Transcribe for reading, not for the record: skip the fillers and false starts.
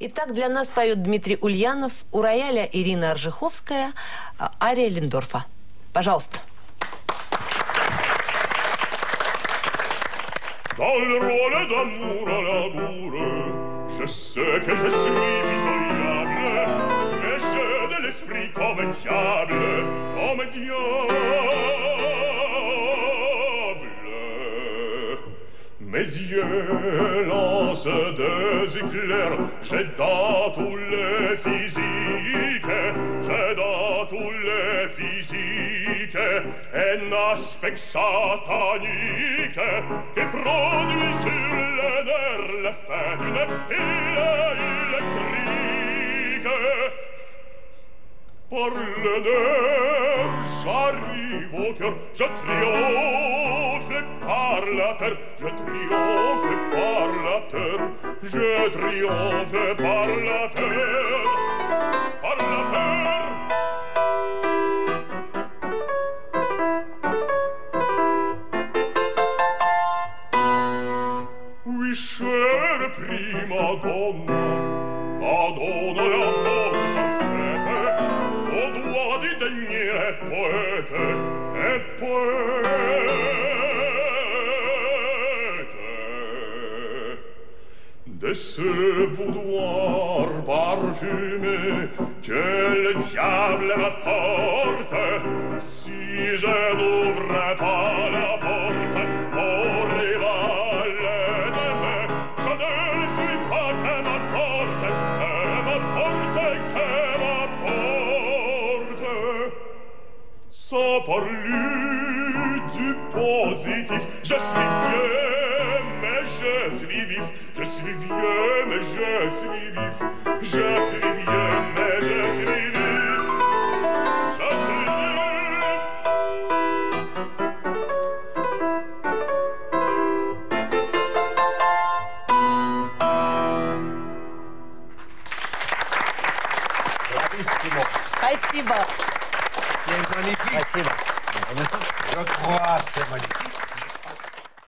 Итак, для нас поет Дмитрий Ульянов, у рояля Ирина Оржеховская, ария Линдорфа. Пожалуйста. Mes yeux lancent des éclairs, j'ai dans tous les physiques, j'ai dans tous les physiques, un aspect satanique qui produit sur le nerf la fin d'une pile électrique. Par le nerf, j'arrive au cœur, je triomphe par la peur, je triomphe par la peur, je triomphe par la peur, par la peur. Oui, chère primadonna, la mode parfaite, on doit dédaigner un poète, de ce boudoir parfumé que le diable m'apporte. Si je n'ouvrais pas la porte au rival demain, je ne suis pas que ma porte, que ma porte, que ma porte. Sans parler du positif, je suis vieux, je suis vif, je suis vieux, mais je suis vif, je suis vieux, mais je suis vif, je suis vif. Спасибо. Спасибо. Спасибо. Прекрасно, Маленький.